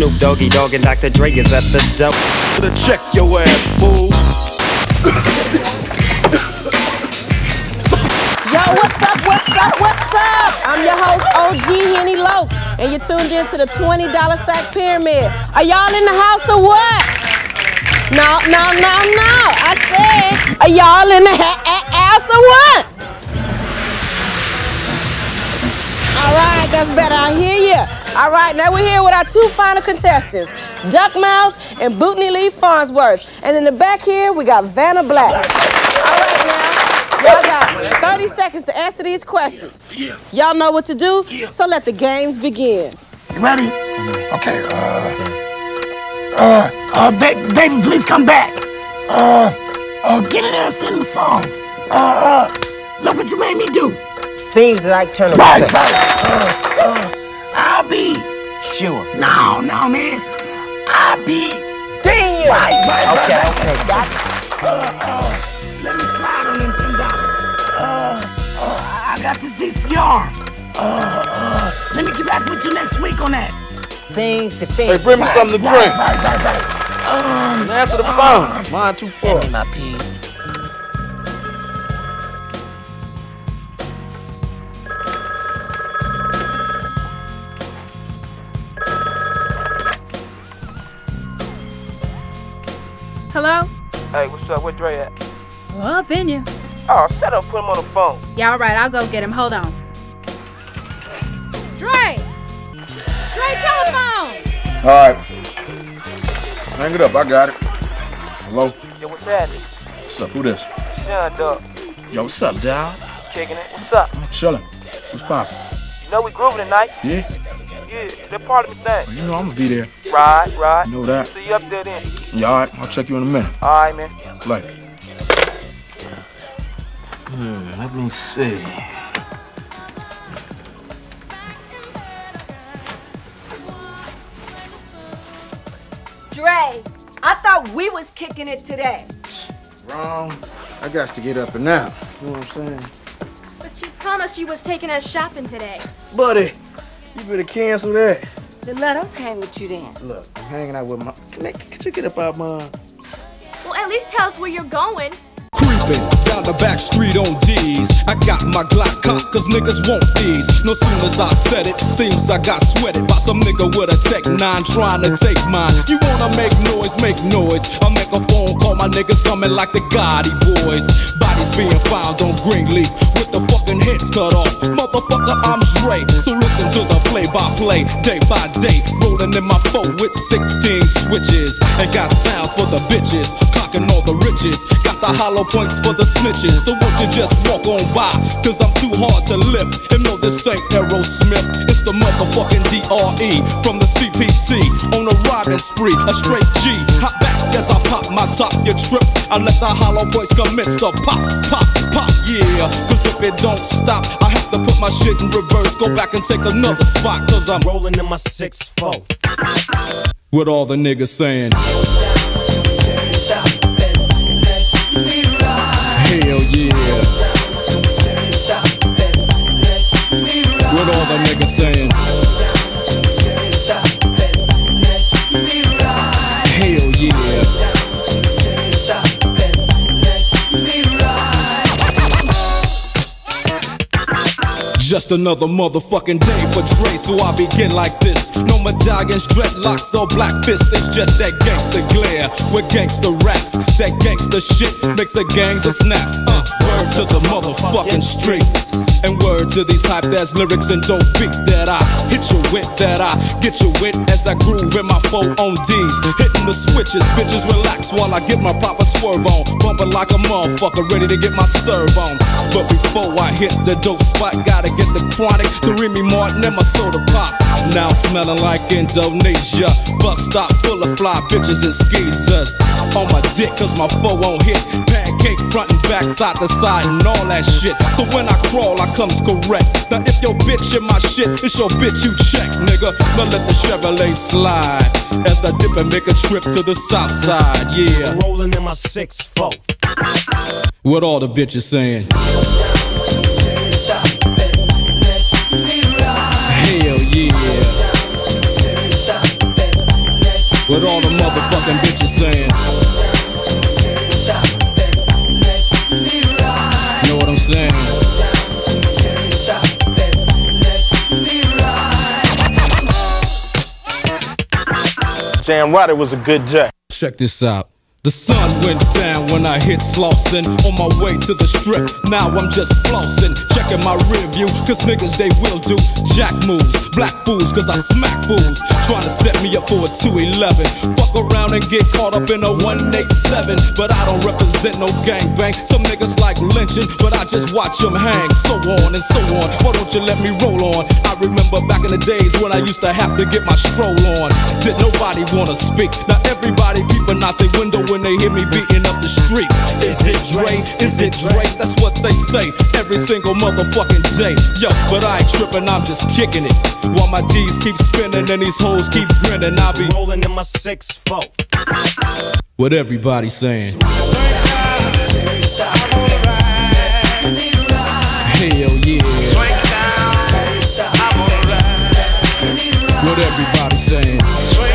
Snoop Doggy Dog and Dr. Dre is at the dump. Check your ass, fool. Yo, what's up, what's up, what's up? I'm your host, OG Henny Loke, and you're tuned in to the $20 Sack Pyramid. Are y'all in the house or what? No, no, no, no. I said, are y'all in the house or what? All right, that's better. I hear you. All right, now we're here with our two final contestants, Duckmouth and Bootney Lee Farnsworth. And in the back here, we got Vanna Black. All right, now, y'all got 30 seconds to answer these questions. Y'all know what to do, so let the games begin. You ready? Okay. Baby, please come back. Get in there and sing the songs. Look what you made me do. Things that I turn right, up. I'll be sure. No, no, man. I'll be damn. Right. Okay. Got it. Let me slide on them $10. I got this VCR. Let me get back with you next week on that. Things to think. Hey, bring me something to drink. Right. Answer the phone. Mine too far. Give me my peas. Hello? Hey, what's up? Where Dre at? Well, up in you. Oh, shut up. Put him on the phone. Yeah, all right. I'll go get him. Hold on. Dre! Dre, telephone! All right. Hang it up. I got it. Hello? Yo, what's happening? What's up? Who this? Sean, dog. Yo, what's up, dog? Kicking it. What's up? I'm chilling. What's poppin'? You know we grooving tonight. Yeah? Yeah, they're part of the thing. You know I'm gonna be there. Right. You know that. See you up there then. Yeah, all right. I'll check you in a minute. All right, man. Later. Let me see. Dre, I thought we was kicking it today. Wrong. I got to get up and out. You know what I'm saying? But you promised you was taking us shopping today. Buddy. You better cancel that. Then let us hang with you then. Look, I'm hanging out with my... Could you get up out, Mom? Well, at least tell us where you're going. Creeping down the back street on D's. I got my Glock cocked, cause niggas want these. No sooner as I said it, seems I got sweated by some nigga with a Tech-9 trying to take mine. You wanna make noise, make noise. I'll make a phone call, my niggas coming like the Gotti Boys. Bodies being found on Greenleaf with the fucking heads cut off. Motherfucker, I'm Dre, so listen to the play-by-play, day by day. Rolling in my phone with 16 switches. And got sounds for the bitches, cocking all the riches. Got the hollow points for the snitches, so won't you just walk on by, cause I'm too hard to lift. And no, this ain't Aerosmith, it's the motherfucking DRE from the CPT on a robbing spree, a straight G. Hop back as I pop my top, you trip. I let the hollow boys commence to pop, pop, pop, yeah. Cause if it don't stop, I have to put my shit in reverse, go back and take another spot, cause I'm rolling in my 6'4" with all the niggas saying. Hell yeah. What all the niggas saying? Hell yeah. Just another motherfucking day for Dre, so I begin like this. No medallions, dreadlocks, or black fists. It's just that gangster glare with gangster raps. That gangster shit makes the gangs of snaps. Word to the motherfucking streets, and word to these hype ass lyrics and dope beats that I hit you with, that I get you with as I groove in my 4 on D's, hitting the switches. Bitches relax while I get my proper swerve on, bumping like a motherfucker, ready to get my serve on. But before I hit the dope spot, gotta get the chronic, the Remy Martin and my soda pop. Now smelling like Indonesia, bus stop full of fly bitches and skeezers. On my dick, cause my foe won't hit. Pancake front and back, side to side, and all that shit. So when I crawl, I comes correct. Now if your bitch in my shit, it's your bitch you check, nigga. Now let the Chevrolet slide as I dip and make a trip to the south side, yeah. Rolling in my 6'4". What all the bitches saying? Hell yeah. what all the motherfucking bitches saying. You know what I'm saying? Damn right, it was a good day. Check this out. The sun went down when I hit Slauson. On my way to the strip, now I'm just flossing. Checking my rear view, cause niggas they will do jack moves, black fools cause I smack fools. Trying to set me up for a 211. Fuck around and get caught up in a 187. But I don't represent no gangbang. Some niggas like lynching, but I just watch them hang. So on and so on, why don't you let me roll on? I remember back in the days when I used to have to get my stroll on. Did nobody wanna speak, now everybody peeping out their window when they hear me beating up the street. Is it Dre? Is it Dre? That's what they say every single motherfucking day. Yo, but I ain't tripping, I'm just kicking it. While my D's keep spinning and these hoes keep grinning, I be rolling in my 6'4". What everybody saying. Hell yeah. What everybody saying.